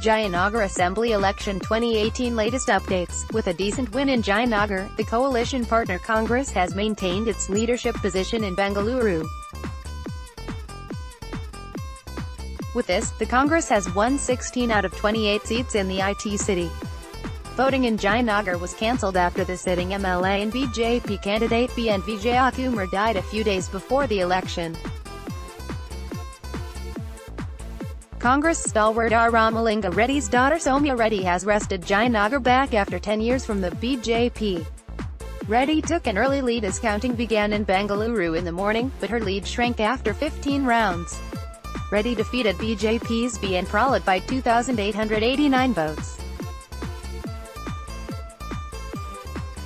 Jayanagar Assembly Election 2018 latest updates. With a decent win in Jayanagar, the coalition partner Congress has maintained its leadership position in Bengaluru. With this, the Congress has won 16 out of 28 seats in the IT city. Voting in Jayanagar was cancelled after the sitting MLA and BJP candidate BN Vijayakumar died a few days before the election. Congress stalwart R. Ramalinga Reddy's daughter Sowmya Reddy has wrested Jayanagar back after 10 years from the BJP. Reddy took an early lead as counting began in Bengaluru in the morning, but her lead shrank after 15 rounds. Reddy defeated BJP's B.N. Prahlad by 2,889 votes.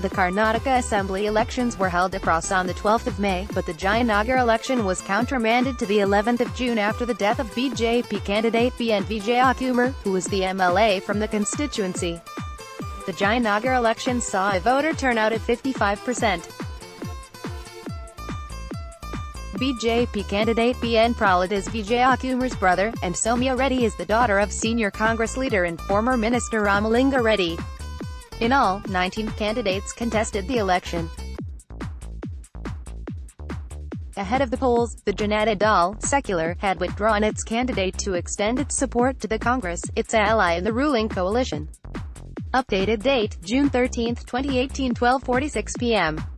The Karnataka Assembly elections were held across on the 12th of May, but the Jayanagar election was countermanded to the 11th of June after the death of BJP candidate B.N. Vijayakumar, who was the MLA from the constituency. The Jayanagar election saw a voter turnout of 55%. BJP candidate B.N. Prahlad is Vijayakumar's brother, and Sowmya Reddy is the daughter of senior Congress leader and former minister Ramalinga Reddy. In all, 19 candidates contested the election. Ahead of the polls, the Janata Dal Secular had withdrawn its candidate to extend its support to the Congress, its ally in the ruling coalition. Updated date, June 13, 2018, 12:46 p.m.